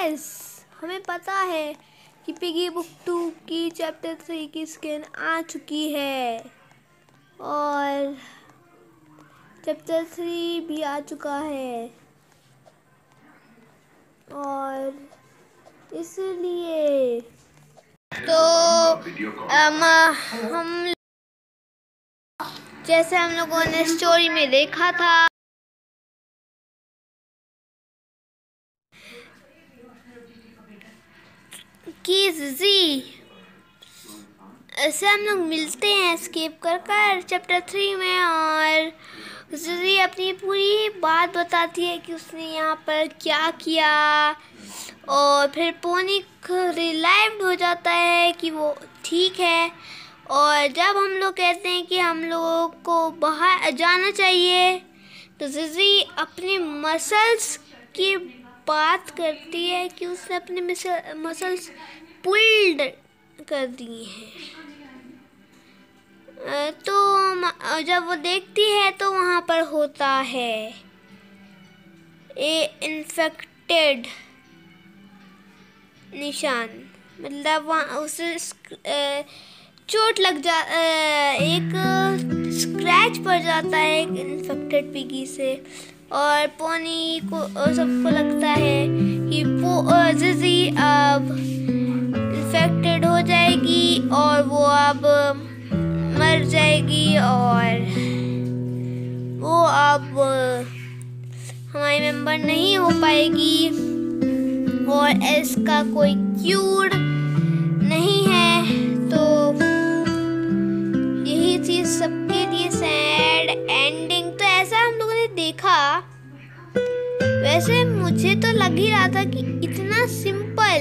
Yes, हमें पता है कि पिगी बुक 2 की चैप्टर 3 की स्किन आ चुकी है और चैप्टर 3 भी आ चुका है और इसलिए तो हम जैसे हम लोगों ने स्टोरी में देखा था कि जुज़ी ऐसे हम लोग मिलते हैं स्किप कर चैप्टर 3 में और जुज़ी अपनी पूरी बात बताती है कि उसने यहाँ पर क्या किया और फिर पोनी रिलाइव्ड हो जाता है कि वो ठीक है। और जब हम लोग कहते हैं कि हम लोगों को बाहर जाना चाहिए तो जुज़ी अपनी मसल्स की बात करती है कि उसने अपने मसल्स पुल्ड कर दिए हैं। तो जब वो देखती है तो वहाँ पर होता है ए इन्फेक्टेड निशान, मतलब वहाँ उसे चोट लग जा एक स्क्रैच पड़ जाता है एक इन्फेक्टेड पिगी से और पोनी को सबको लगता है कि जुज़ी अब इन्फेक्टेड हो जाएगी और वो अब मर जाएगी और वो अब हमारी मेंबर नहीं हो पाएगी और इसका कोई क्यूर नहीं है। तो यही चीज़ सबके लिए सैड एंडिंग तो ऐसा हम लोगों ने देखा। वैसे मुझे तो लग ही रहा था कि इतना सिंपल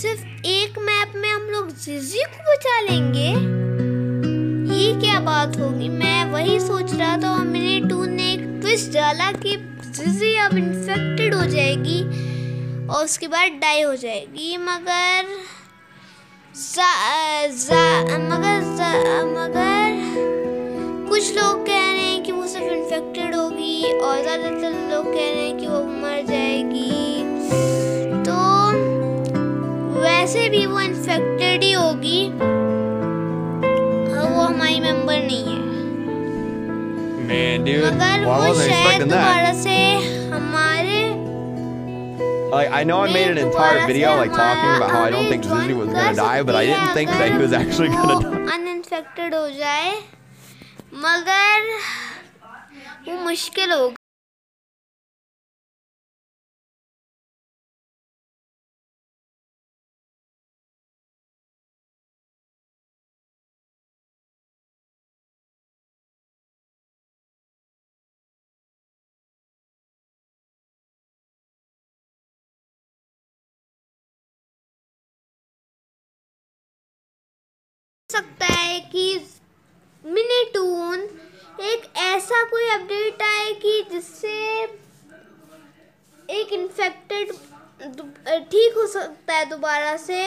सिर्फ एक मैप में हम लोग जुज़ी को बचा लेंगे, ये क्या बात होगी, मैं वही सोच रहा था। और मिनी टून ने एक ट्विस्ट डाला कि जुज़ी अब इन्फेक्टेड हो जाएगी और उसके बाद डाई हो जाएगी, मगर कुछ लोग कह रहे हैं कि वो सिर्फ इन्फेक्टेड होगी और ज़्यादातर लोग कह रहे हैं कि वो मर जाएगी। तो वैसे भी वो इन्फेक्टेड ही होगी, वो हमारी मेंबर नहीं है। Man, dude, मगर वो शायद दोबारा से हमारे I know I made an entire video like talking about how I don't think Juzi was gonna die, but I didn't think that he was actually gonna die. Uninfected हो जाए, मगर वो मुश्किल होगा। सकता है कि मिनी टून एक ऐसा कोई अपडेट आए कि जिससे एक इन्फेक्टेड ठीक हो सकता है दोबारा से,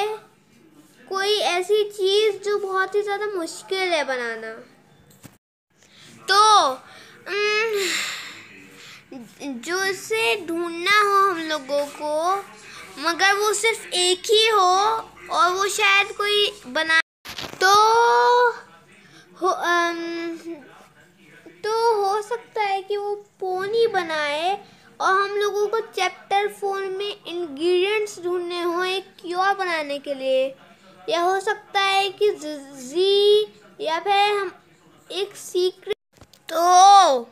कोई ऐसी चीज़ जो बहुत ही ज़्यादा मुश्किल है बनाना। तो जो इसे ढूंढना हो हम लोगों को, मगर वो सिर्फ एक ही हो और वो शायद कोई बना तो हो सकता है कि वो पोनी बनाए और हम लोगों को चैप्टर 4 में इंग्रेडिएंट्स ढूंढने हो एक क्योर बनाने के लिए, या हो सकता है कि जुज़ी या फिर हम एक सीक्रेट। तो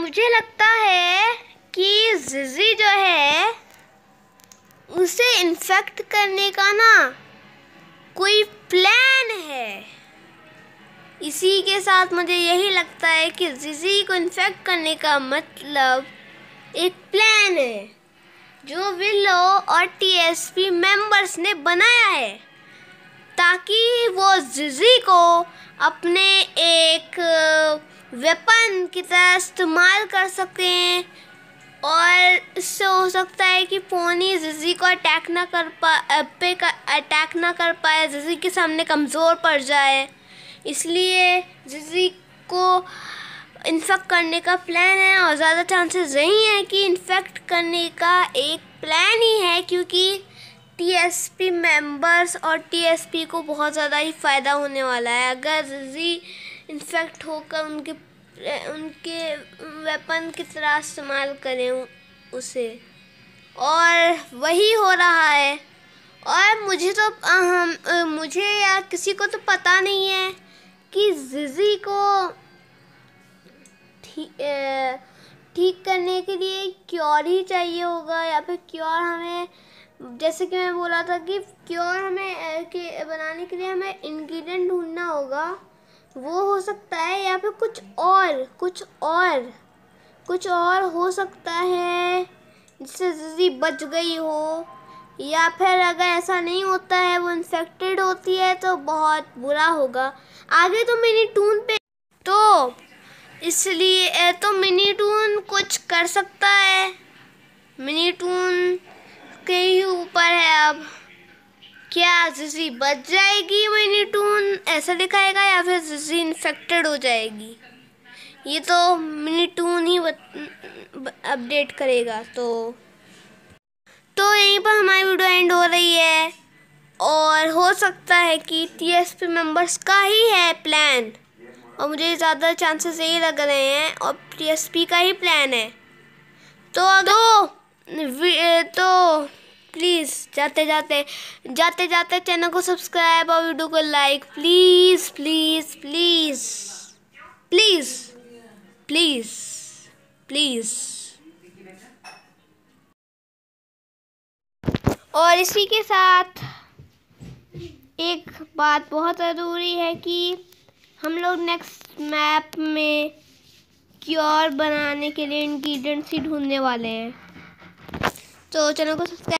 मुझे लगता है कि जुज़ी जो है उसे इन्फेक्ट करने का ना कोई प्लान है। इसी के साथ मुझे यही लगता है कि जुज़ी को इन्फेक्ट करने का मतलब एक प्लान है जो विलो और टीएसपी मेंबर्स ने बनाया है ताकि वो जुज़ी को अपने एक वेपन की तरह इस्तेमाल कर सकें और इससे हो सकता है कि पोनी जुज़ी को अटैक ना कर पाए, जुज़ी के सामने कमज़ोर पड़ जाए। इसलिए जुज़ी को इन्फेक्ट करने का प्लान है और ज़्यादा चांसेस यही है कि इन्फेक्ट करने का एक प्लान ही है, क्योंकि टीएसपी मेंबर्स और टीएसपी को बहुत ज़्यादा ही फ़ायदा होने वाला है अगर जी इन्फेक्ट होकर उनके वेपन की तरह इस्तेमाल करें उसे, और वही हो रहा है। और मुझे या किसी को तो पता नहीं है कि जुज़ी को ठीक करने के लिए क्योर ही चाहिए होगा, या फिर क्योर हमें, जैसे कि मैं बोला था कि क्योर हमें बनाने के लिए हमें इंग्रेडिएंट ढूंढना होगा, वो हो सकता है, या फिर कुछ और हो सकता है जिससे जुज़ी बच गई हो। या फिर अगर ऐसा नहीं होता है, वो इन्फेक्टेड होती है तो बहुत बुरा होगा आगे तो मिनी टून पे, तो इसलिए तो मिनी टून कुछ कर सकता है, मिनी टून के ही ऊपर है अब। क्या जुज़ी बच जाएगी, मिनी टून ऐसा दिखाएगा, या फिर जुज़ी इन्फेक्टेड हो जाएगी, ये तो मिनी टून ही अपडेट करेगा। तो यहीं पर हमारी वीडियो एंड हो रही है, और हो सकता है कि टीएसपी मेंबर्स का ही है प्लान, और मुझे ज़्यादा चांसेस यही लग रहे हैं, और टीएसपी का ही प्लान है। तो अगर तो प्लीज़ जाते जाते चैनल को सब्सक्राइब और वीडियो को like please please please please please please. और इसी के साथ एक बात बहुत ज़रूरी है कि हम लोग नेक्स्ट मैप में क्योर बनाने के लिए इंग्रेडिएंट्स ही ढूंढने वाले हैं, तो चैनल को सब्सक्राइब